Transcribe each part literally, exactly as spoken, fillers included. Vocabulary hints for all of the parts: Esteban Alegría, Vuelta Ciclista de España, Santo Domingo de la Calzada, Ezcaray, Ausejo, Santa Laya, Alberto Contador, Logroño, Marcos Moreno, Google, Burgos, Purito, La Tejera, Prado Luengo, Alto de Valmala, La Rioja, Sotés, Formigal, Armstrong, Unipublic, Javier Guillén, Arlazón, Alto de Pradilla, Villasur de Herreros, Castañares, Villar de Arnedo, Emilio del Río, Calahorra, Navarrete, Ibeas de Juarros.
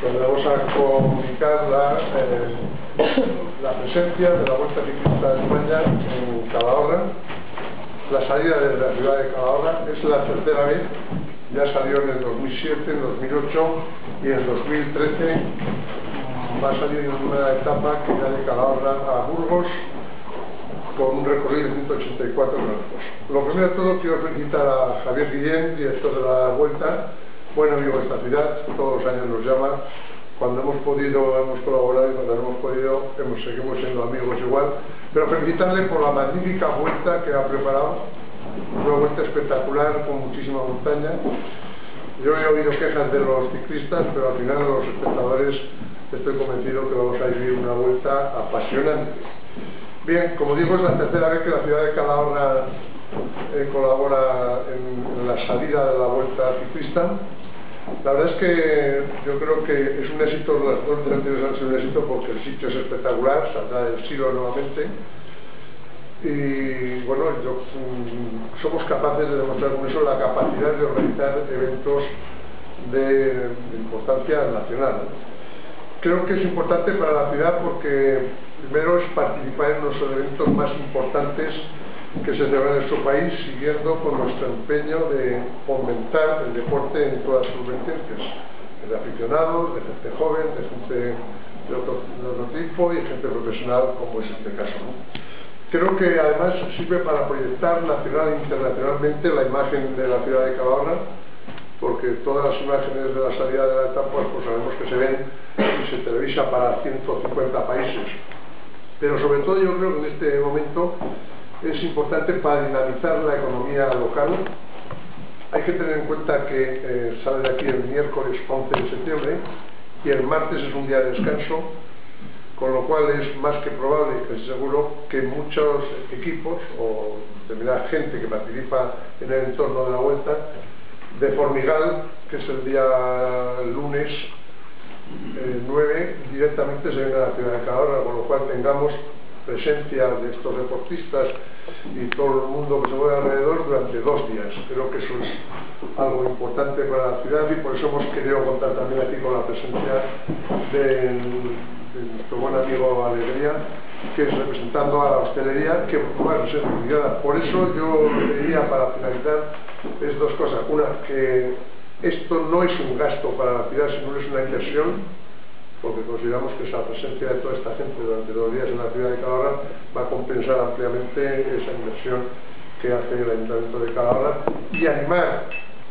Volvemos a comunicar la, eh, la presencia de la Vuelta Ciclista de España en Calahorra. La salida de la ciudad de Calahorra es la tercera vez, ya salió en el dos mil siete, en dos mil ocho y en el dos mil trece va a salir en una etapa que va de Calahorra a Burgos con un recorrido de ciento ochenta y cuatro kilómetros. Lo primero de todo, quiero felicitar a Javier Guillén, director de la Vuelta, buen amigo de esta ciudad, todos los años nos llama, cuando hemos podido hemos colaborado y cuando no hemos podido hemos, seguimos siendo amigos igual, pero felicitarle por la magnífica vuelta que ha preparado, una vuelta espectacular con muchísima montaña. Yo he oído quejas de los ciclistas, pero al final los espectadores estoy convencido que vamos a vivir una vuelta apasionante. Bien, como digo, es la tercera vez que la ciudad de Calahorra eh, colabora en la salida de la vuelta ciclista. La verdad es que yo creo que es un éxito, las dos anteriores han sido un éxito porque el sitio es espectacular, saldrá del silo nuevamente. Y bueno, yo, um, somos capaces de demostrar con eso la capacidad de organizar eventos de, de importancia nacional. Creo que es importante para la ciudad porque primero es participar en los eventos más importantes que se celebran en su país, siguiendo con nuestro empeño de fomentar el deporte en todas sus vertientes, de aficionados, de gente joven, de gente de otro, de otro tipo y gente profesional, como es este caso, ¿no? Creo que además sirve para proyectar nacional e internacionalmente la imagen de la ciudad de Calahorra, porque todas las imágenes de la salida de la etapa pues sabemos que se ven y se televisa para ciento cincuenta países, pero sobre todo yo creo que en este momento es importante para dinamizar la economía local. Hay que tener en cuenta que eh, sale de aquí el miércoles once de septiembre y el martes es un día de descanso, con lo cual es más que probable, que seguro, que muchos equipos o determinada gente que participa en el entorno de la vuelta, de Formigal, que es el día lunes eh, nueve, directamente se venga a la ciudad de Calahorra, con lo cual tengamos presencia de estos deportistas y todo el mundo que se mueve alrededor durante dos días. Creo que eso es algo importante para la ciudad y por eso hemos querido contar también aquí con la presencia de nuestro buen amigo Alegría, que es representando a la hostelería, que va a ser obligada. Por eso yo diría, para finalizar, es dos cosas. Una, que esto no es un gasto para la ciudad, sino es una inversión, porque consideramos que esa presencia de toda esta gente durante dos días en la ciudad de Calahorra va a compensar ampliamente esa inversión que hace el Ayuntamiento de Calahorra y animar,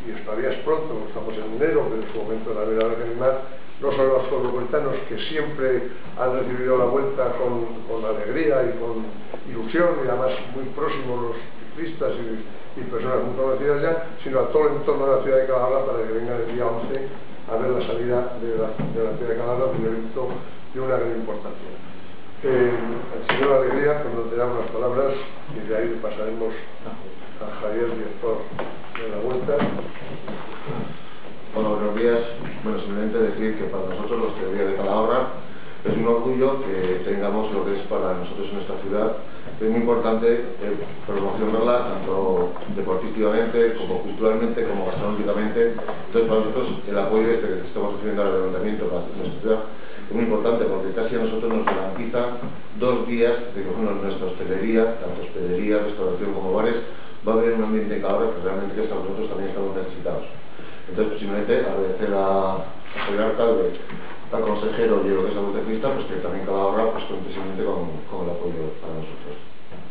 y todavía es pronto, estamos en enero, pero en su momento la verdad es que animar no solo a los cordovueltanos, que siempre han recibido la vuelta con, con alegría y con ilusión, y además muy próximos los ciclistas y, y personas muy conocidas ya, sino a todo el entorno de la ciudad de Calahorra para que venga el día once a ver la salida de la, de la ciudad de Calahorra, de un evento de una gran importancia. Eh, el señor Alegría pues nos dará unas palabras y de ahí pasaremos a Javier, director de la Vuelta. Hola, buenos días. Bueno, simplemente decir que para nosotros los que vienen de Calahorra es un orgullo que tengamos lo que es para nosotros en esta ciudad. Es muy importante eh, promocionarla tanto deportivamente como culturalmente como gastronómicamente. Entonces para nosotros el apoyo este que estamos haciendo al ayuntamiento para nuestra ciudad es muy importante porque casi a nosotros nos garantiza dos días de que bueno, nuestra hostelería, tanto hospedería, restauración como bares, va a haber un ambiente en Calahorra que realmente que nosotros también estamos necesitados. Entonces simplemente agradecer a, a Javier alcalde, al consejero y lo que es la Vuelta Ciclista, pues que también Calahorra pues continuamente con, con el apoyo para nosotros.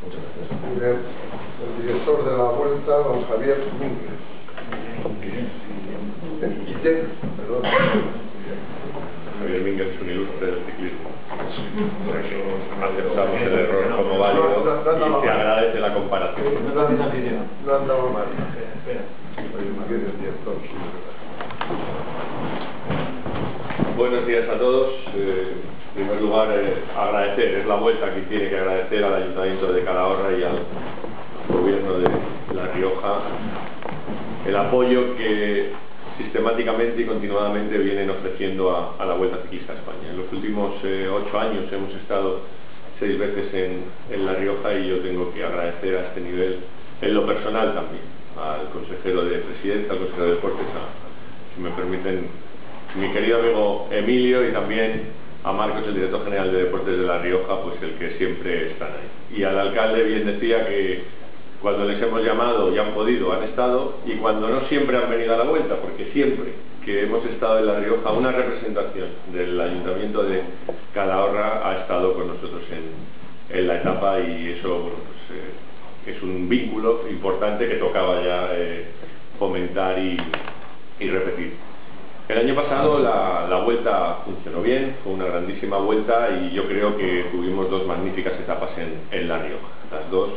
Muchas gracias. Muy bien. El director de la Vuelta, don Javier Guillén. Guillén, perdón. Javier Guillén es un ilustre del ciclismo. Por eso aceptamos el error como válido y se agradece la comparación. No andamos mal. Espera. Buenos días a todos. Eh, en primer lugar, eh, agradecer, es la Vuelta que tiene que agradecer al Ayuntamiento de Calahorra y al Gobierno de La Rioja el apoyo que sistemáticamente y continuadamente vienen ofreciendo a, a la Vuelta Ciclista a España. En los últimos eh, ocho años hemos estado seis veces en, en La Rioja y yo tengo que agradecer a este nivel, en lo personal también, al consejero de Presidencia, al consejero de Deportes, a, si me permiten mi querido amigo Emilio y también a Marcos, el director general de Deportes de La Rioja, pues el que siempre están ahí. Y al alcalde bien decía que cuando les hemos llamado y han podido, han estado, y cuando no, siempre han venido a la vuelta, porque siempre que hemos estado en La Rioja, una representación del Ayuntamiento de Calahorra ha estado con nosotros en, en la etapa, y eso, bueno, pues, eh, es un vínculo importante que tocaba ya eh, fomentar y, y repetir. El año pasado la, la vuelta funcionó bien, fue una grandísima vuelta, y yo creo que tuvimos dos magníficas etapas en, en La Rioja. Las dos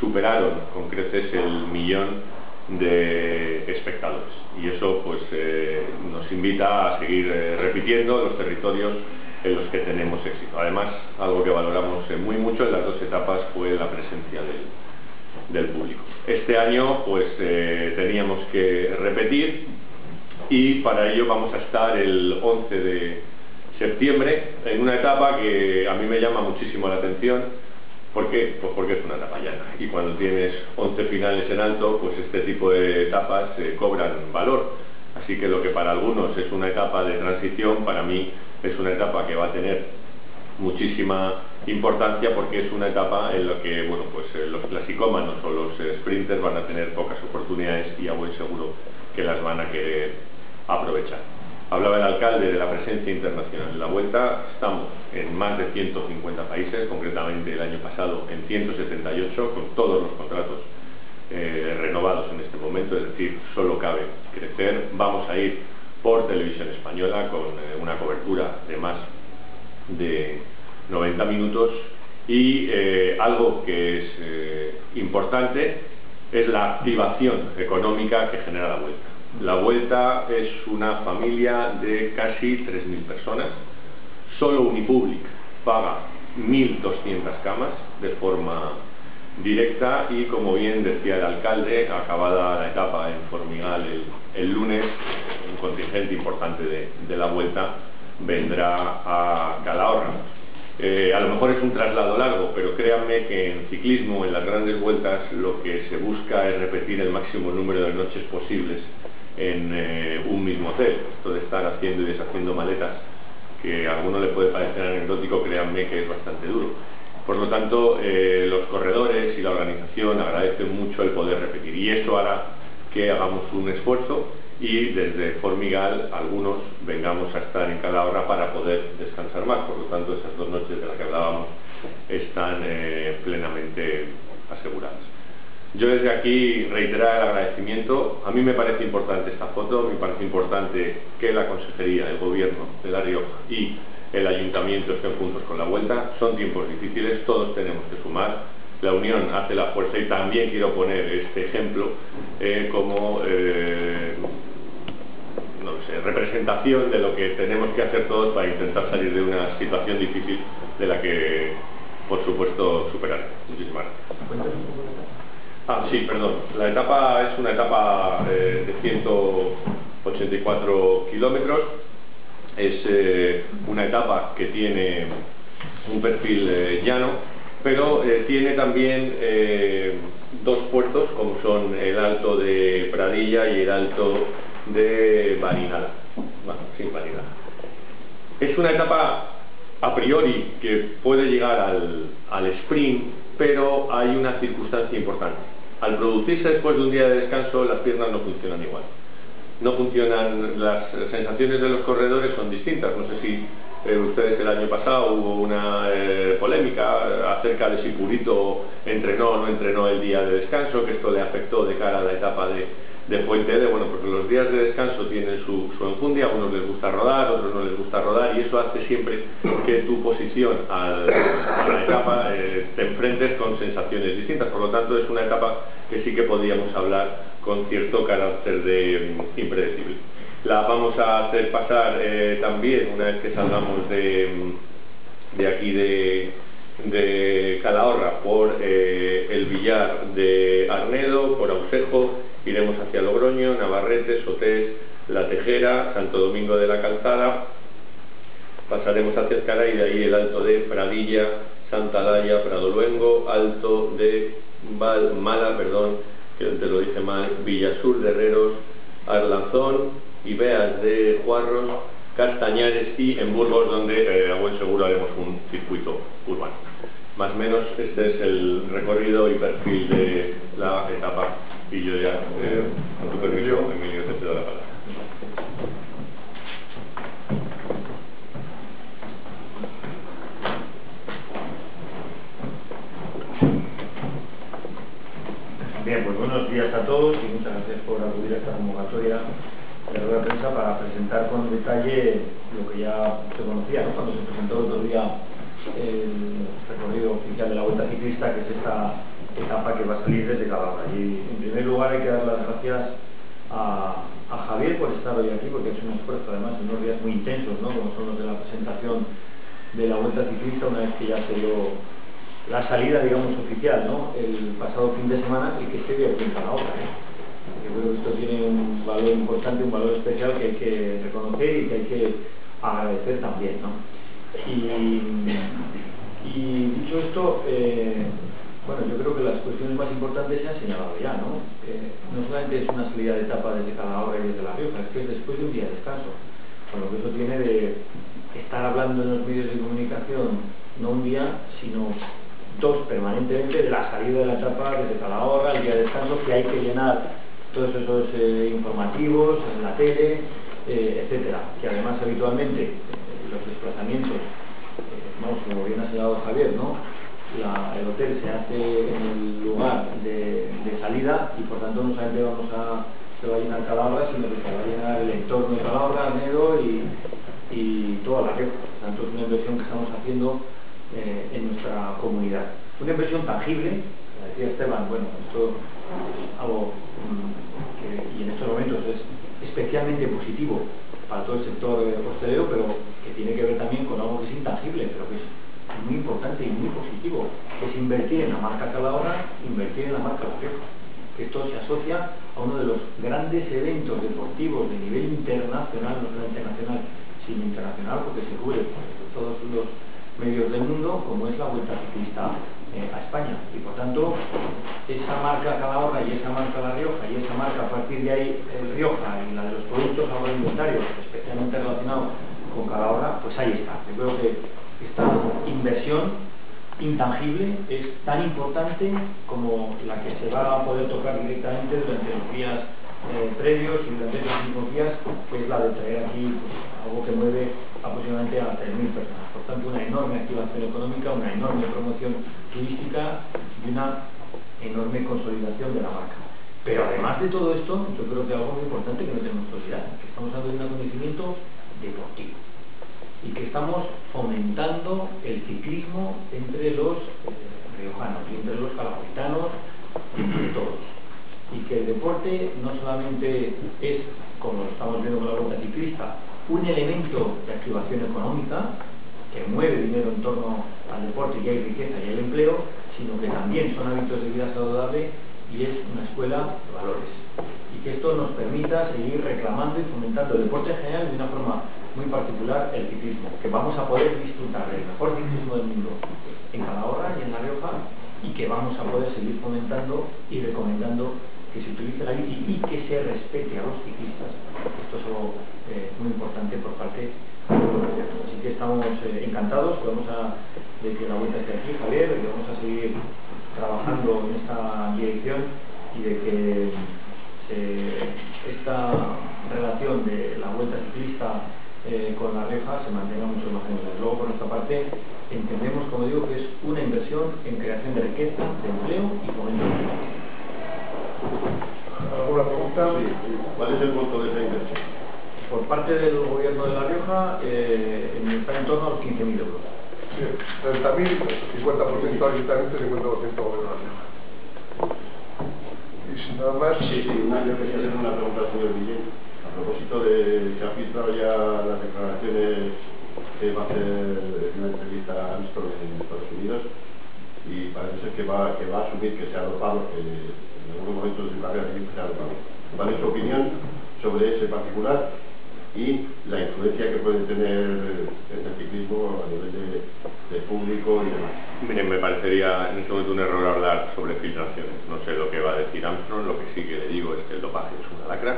superaron con creces el millón de espectadores, y eso pues eh, nos invita a seguir eh, repitiendo los territorios en los que tenemos éxito. Además, algo que valoramos eh, muy mucho en las dos etapas fue la presencia del del público. Este año pues eh, teníamos que repetir, y para ello vamos a estar el once de septiembre en una etapa que a mí me llama muchísimo la atención. ¿Por qué? Pues porque es una etapa llana, y cuando tienes once finales en alto, pues este tipo de etapas eh, cobran valor. Así que lo que para algunos es una etapa de transición, para mí es una etapa que va a tener muchísima importancia, porque es una etapa en la que, bueno, pues eh, los clasicómanos o los eh, sprinters van a tener pocas oportunidades, y a buen seguro que las van a querer aprovechar. Hablaba el alcalde de la presencia internacional en la vuelta. Estamos en más de ciento cincuenta países, concretamente el año pasado en ciento setenta y ocho, con todos los contratos eh, renovados en este momento, es decir, solo cabe crecer. Vamos a ir por televisión española con eh, una cobertura de más de noventa minutos, y eh, algo que es eh, importante es la activación económica que genera la vuelta. La vuelta es una familia de casi tres mil personas. Solo Unipublic paga mil doscientas camas de forma directa, y como bien decía el alcalde, acabada la etapa en Formigal el, el lunes, un contingente importante de, de la vuelta vendrá a Calahorra. Eh, a lo mejor es un traslado largo, pero créanme que en ciclismo, en las grandes vueltas, lo que se busca es repetir el máximo número de noches posibles en eh, un mismo hotel. Esto de estar haciendo y deshaciendo maletas, que a alguno le puede parecer anecdótico, créanme que es bastante duro. Por lo tanto, eh, los corredores y la organización agradecen mucho el poder repetir, y eso hará que hagamos un esfuerzo, y desde Formigal algunos vengamos a estar en Calahorra para poder descansar más. Por lo tanto, esas dos noches de las que hablábamos están eh, plenamente aseguradas. Yo desde aquí reiterar el agradecimiento. A mí me parece importante esta foto, me parece importante que la Consejería, el Gobierno de La Rioja y el Ayuntamiento estén juntos con la vuelta. Son tiempos difíciles, todos tenemos que sumar. La unión hace la fuerza, y también quiero poner este ejemplo eh, como eh, no sé, representación de lo que tenemos que hacer todos para intentar salir de una situación difícil de la que, por supuesto, superar. Muchísimas gracias. Ah, sí, perdón. La etapa es una etapa eh, de ciento ochenta y cuatro kilómetros. Es eh, una etapa que tiene un perfil eh, llano, pero eh, tiene también eh, dos puertos, como son el Alto de Pradilla y el Alto de Valmala. Bueno, sí, Valmala. Es una etapa a priori que puede llegar al, al sprint, pero hay una circunstancia importante. Al producirse después de un día de descanso, las piernas no funcionan igual. No funcionan, las sensaciones de los corredores son distintas. No sé si Eh, ustedes, el año pasado hubo una eh, polémica acerca de si Purito entrenó o no entrenó el día de descanso, que esto le afectó de cara a la etapa de, de Fuente de. Bueno, porque los días de descanso tienen su, su enjundia, a unos les gusta rodar, a otros no les gusta rodar, y eso hace siempre que tu posición al, a la etapa eh, te enfrentes con sensaciones distintas. Por lo tanto, es una etapa que sí que podríamos hablar con cierto carácter de um, impredecible. La vamos a hacer pasar eh, también, una vez que salgamos de, de aquí de, de Calahorra, por eh, el Villar de Arnedo, por Ausejo, iremos hacia Logroño, Navarrete, Sotés, La Tejera, Santo Domingo de la Calzada, pasaremos hacia Ezcaray, y de ahí el Alto de Pradilla, Santa Laya, Prado Luengo, Alto de Valmala, perdón, que te lo dije mal, Villasur de Herreros, Arlazón, Ibeas de Juarros, Castañares y en Burgos, donde eh, a buen seguro haremos un circuito urbano. Más o menos este es el recorrido y perfil de la etapa, y yo ya, eh, con tu permiso, Emilio, te cedo la palabra. Bien, pues buenos días a todos y muchas gracias por acudir a esta convocatoria de la rueda de prensa para presentar con detalle lo que ya se conocía, ¿no?, cuando se presentó el otro día el recorrido oficial de la Vuelta Ciclista, que es esta etapa que va a salir desde Calahorra. Y en primer lugar hay que dar las gracias a, a Javier por estar hoy aquí, porque ha hecho un esfuerzo además en unos días muy intensos, ¿no?, como son los de la presentación de la Vuelta Ciclista, una vez que ya se dio la salida, digamos, oficial, ¿no?, el pasado fin de semana, y que se dio cuenta la otra, ¿eh? Yo creo que esto tiene un valor importante, un valor especial que hay que reconocer y que hay que agradecer también, ¿no? Y, y dicho esto, eh, bueno, yo creo que las cuestiones más importantes se han señalado ya, ¿no? Eh, no solamente es una salida de etapa desde Calahorra y desde La Rioja, es que es después de un día de descanso, con lo que eso tiene de estar hablando en los medios de comunicación, no un día, sino dos permanentemente, de la salida de la etapa desde Calahorra, el día de descanso, que hay que llenar todos esos eh, informativos en la tele, eh, etcétera, que además habitualmente eh, los desplazamientos, eh, vamos, como bien ha señalado Javier, ¿no?, la, el hotel se hace en el lugar de, de salida, y por tanto no solamente vamos a, se va a llenar Calahorra, sino que se va a llenar el entorno de Calahorra, Arnedo y, y toda la red. Por tanto, es una inversión que estamos haciendo eh, en nuestra comunidad, una inversión tangible. Decía Esteban, bueno, esto es algo que, y en estos momentos, es especialmente positivo para todo el sector hostelero, pero que tiene que ver también con algo que es intangible, pero que es muy importante y muy positivo, que es invertir en la marca Calahorra, invertir en la marca La Rioja, que esto se asocia a uno de los grandes eventos deportivos de nivel internacional, no solo internacional, sino internacional, porque se cubre todos los medios del mundo, como es la Vuelta Ciclista eh, a España. Y por tanto, esa marca Calahorra y esa marca La Rioja y esa marca, a partir de ahí, el Rioja y la de los productos agroalimentarios, especialmente relacionados con Calahorra, pues ahí está. Yo creo que esta inversión intangible es tan importante como la que se va a poder tocar directamente durante los días eh, previos y durante los cinco días, que es la de traer aquí, pues, algo que mueve aproximadamente a tres mil personas. Por tanto, una enorme activación económica, una enorme promoción turística y una enorme consolidación de la marca. Pero además de todo esto, yo creo que algo muy importante que no tenemos que olvidar, que estamos hablando de un acontecimiento deportivo y que estamos fomentando el ciclismo entre los eh, riojanos y entre los calahorritanos y entre todos. Y que el deporte no solamente es, como estamos viendo con la Vuelta Ciclista, un elemento de activación económica que mueve dinero en torno al deporte y hay riqueza y hay empleo, sino que también son hábitos de vida saludable y es una escuela de valores. Y que esto nos permita seguir reclamando y fomentando el deporte en general y de una forma muy particular el ciclismo, que vamos a poder disfrutar del mejor ciclismo del mundo en Calahorra y en La Rioja, y que vamos a poder seguir fomentando y recomendando que se utilice la bici y que se respete a los ciclistas. Esto es algo eh, muy importante por parte de los gobiernos. Así que estamos eh, encantados vamos a, de que la Vuelta esté aquí, Javier, y vamos a seguir trabajando en esta dirección y de que se, esta relación de la Vuelta Ciclista eh, con La Rioja se mantenga mucho más años. Luego, por nuestra parte, entendemos, como digo, que es una inversión en creación de riqueza, de empleo y fomento de empleo. ¿Alguna pregunta? Sí, sí. ¿Cuál es el monto de esa inversión? Por parte del gobierno de La Rioja eh, está en torno a los quince mil euros. Sí, treinta mil, cincuenta por ciento ayuntamiento y cincuenta por ciento gobierno de La Rioja. Y si nada más... Sí, sí, una, yo quería hacer una pregunta al señor Guillén. A propósito de... Se han filtrado ya las declaraciones que va a hacer en una entrevista a Armstrong en Estados Unidos, y parece ser que va, que va a asumir que se ha dopado, que en algunos momentos de su carrera siempre se ha dopado. ¿Cuál es su opinión sobre ese particular y la influencia que puede tener el ciclismo a nivel de, de público y demás? Miren, me parecería en este momento un error hablar sobre filtraciones. No sé lo que va a decir Armstrong, lo que sí que le digo es que el dopaje es una lacra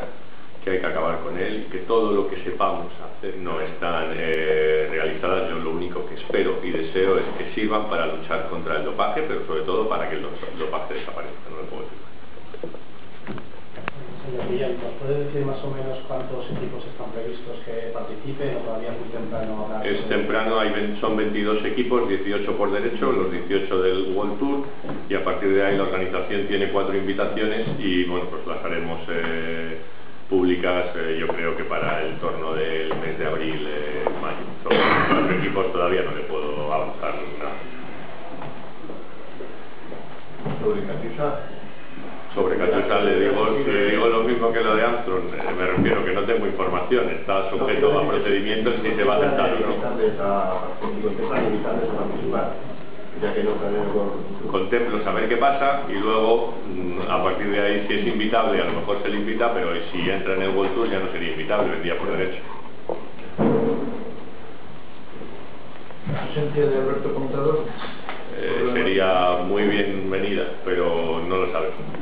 que hay que acabar con él, que todo lo que sepamos hacer no están eh, realizadas. Yo lo único que espero y deseo es que sirvan para luchar contra el dopaje, pero sobre todo para que el dopaje desaparezca. No lo puedo decir. Señor Guillén, ¿nos puede decir más o menos cuántos equipos están previstos que participen o todavía muy temprano? Es temprano, hay, son veintidós equipos, dieciocho por derecho, los dieciocho del World Tour, y a partir de ahí la organización tiene cuatro invitaciones y bueno, pues las haremos eh, públicas eh, yo creo que para el torno del mes de abril, eh, mayo. Sobre los cuatro equipos todavía no le puedo avanzar nada. ¿Sobre Catiza? Sobre Catiza le digo, le digo lo mismo que lo de Armstrong, eh, me refiero que no tengo información, está sujeto a procedimientos y se va a aceptar o no. Ya que no con... Contemplo saber qué pasa y luego a partir de ahí, si es invitable, a lo mejor se le invita, pero si entra en el World Tour ya no sería invitable, vendría por derecho. ¿La ausencia de Alberto Contador? Eh, sería muy bienvenida, pero no lo sabemos.